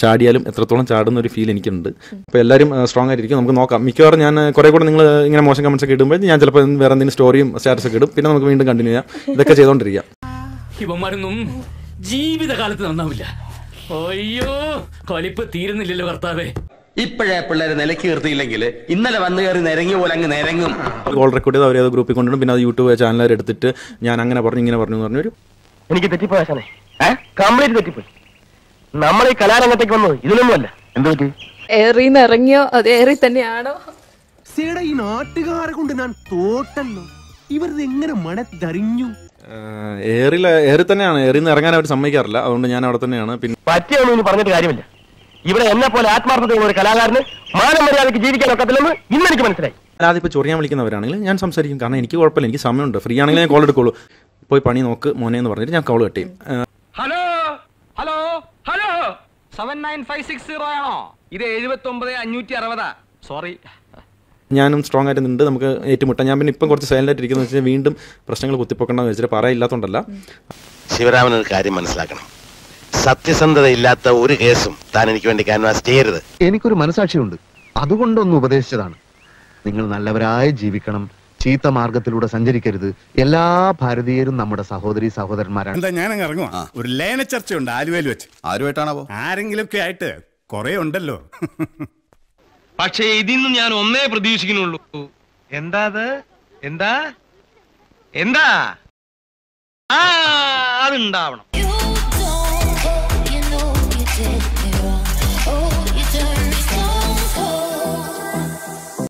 ചാടിയാലും എത്രത്തോളം ചാടുന്ന ഒരു ഫീൽ എനിക്കുണ്ട്. അപ്പോൾ എല്ലാവരും സ്ട്രോങ് ആയിരിക്കും. നമുക്ക് നോക്കാം. മിക്കവാറും ഞാൻ കുറേ കൂടെ നിങ്ങൾ ഇങ്ങനെ മോശം കമൻസ് ഒക്കെ ഇടുമ്പോൾ ഞാൻ ചിലപ്പോൾ വേറെ എന്തെങ്കിലും സ്റ്റോറിയും സ്റ്റാറ്റസൊക്കെ ഇടും. പിന്നെ നമുക്ക് വീണ്ടും കണ്ടിന്യൂ ചെയ്യാം. ഇതൊക്കെ ചെയ്തുകൊണ്ടിരിക്കാം. ഇവന്മാരൊന്നും ജീവിതകാലത്ത് നന്നാവില്ല. അയ്യോ, കൊലിപ്പ് തീരുന്നില്ലല്ലോ ഭർത്താവേ. ഇപ്പോഴേ പിള്ളേരെ നിലയ്ക്ക് നിർത്തിയില്ലെങ്കിൽ ഇന്നലെ വന്നു കയറി നിരങ്ങിയ പോലെ അങ്ങ് നിരങ്ങും. കോൾ റെക്കോർഡ് ചെയ്ത് അവരേത് ഗ്രൂപ്പിൽ കൊണ്ടുവരും. പിന്നെ അത് യൂട്യൂബ് ചാനലർ എടുത്തിട്ട് ഞാൻ അങ്ങനെ പറഞ്ഞു ഇങ്ങനെ പറഞ്ഞു എന്ന് പറഞ്ഞൊരു എനിക്ക് തെറ്റിപ്പോയാശാനെ കംപ്ലീറ്റ് തെറ്റിപ്പോയി. നമ്മളീ കലാരംഗത്തേക്ക് വന്നത് ഇതിലൊന്നുമല്ല. എന്ത് പറ്റി? ഏറിന്ന് ഇറങ്ങിയോ? അത് ഏറി തന്നെയാണോ? ഈ നാട്ടുകാരെ കൊണ്ട് ഞാൻ തോട്ടല്ലോ. ഇവരെങ്ങനെ മണത്തറിഞ്ഞു? ഏറി തന്നെയാണ്. ഏറിന്ന് ഇറങ്ങാൻ അവർ സമ്മതിക്കാറില്ല. അതുകൊണ്ട് ഞാൻ അവിടെ തന്നെയാണ്. പിന്നെ പറ്റിയൊന്നും ഇനി പറഞ്ഞിട്ട് കാര്യമില്ല. ഇവിടെ എന്നെ പോലെ ആത്മാർത്ഥതയുള്ള ഒരു കലാകാരന് മാനം മര്യാദയ്ക്ക് ജീവിക്കാൻ ഒക്കത്തില്ലെന്ന് ഇന്ന് എനിക്ക് മനസ്സിലായി. അല്ലാതെ ഇപ്പോൾ ചൊറിയാൻ വിളിക്കുന്നവരാണെങ്കിൽ ഞാൻ സംസാരിക്കും. കാരണം എനിക്ക് കുഴപ്പമില്ല, എനിക്ക് സമയമുണ്ട്. ഫ്രീ ആണെങ്കിൽ ഞാൻ കോൾ എടുക്കുള്ളൂ. പോയി പണി നോക്ക് മോനെ എന്ന് പറഞ്ഞിട്ട് ഞാൻ കോൾ കട്ട് ചെയ്യും. ഹലോ ഹലോ ഹലോ 79560 ആണോ? ഇത് 79560. സോറി, ഞാനും സ്ട്രോങ് ആയിട്ട് നിന്നിട്ട് നമുക്ക് ഏറ്റുമുട്ടാം. ഞാൻ പിന്നെ ഇപ്പം കുറച്ച് സൈലൻ്റ് ആയിട്ടിരിക്കുന്നു വെച്ചാൽ വീണ്ടും പ്രശ്നങ്ങൾ കുത്തിപ്പൊക്കണ്ടെന്ന് വെച്ചിട്ട് പറയില്ലാത്തതുകൊണ്ടല്ല. ശിവരാമൻ ഒരു കാര്യം മനസ്സിലാക്കണം. സത്യസന്ധതയില്ലാത്ത ഒരു കേസും താൻ എനിക്ക് വേണ്ടി ക്യാൻവാസ് ചെയ്യരുത്. എനിക്കൊരു മനസാക്ഷിയുണ്ട്, അതുകൊണ്ടൊന്ന് ഉപദേശിച്ചതാണ്. നിങ്ങൾ നല്ലവരായി ജീവിക്കണം, ചീത്ത മാർഗത്തിലൂടെ സഞ്ചരിക്കരുത്. എല്ലാ ഭാരതീയരും നമ്മുടെ സഹോദരി സഹോദരന്മാരാണ്. എന്താ ഞാൻ ഇറങ്ങും? ഒരു ലേന ചർച്ചയുണ്ട് ആലുവയിൽ വെച്ച്. ആരുമായിട്ടാണോ? ആരെങ്കിലുമൊക്കെ ആയിട്ട് കുറെ ഉണ്ടല്ലോ. പക്ഷേ ഇതിന്നും ഞാൻ ഒന്നേ പ്രതീക്ഷിക്കുന്നുള്ളൂ. എന്താ അത്? എന്താ എന്താ? അതുണ്ടാവണം.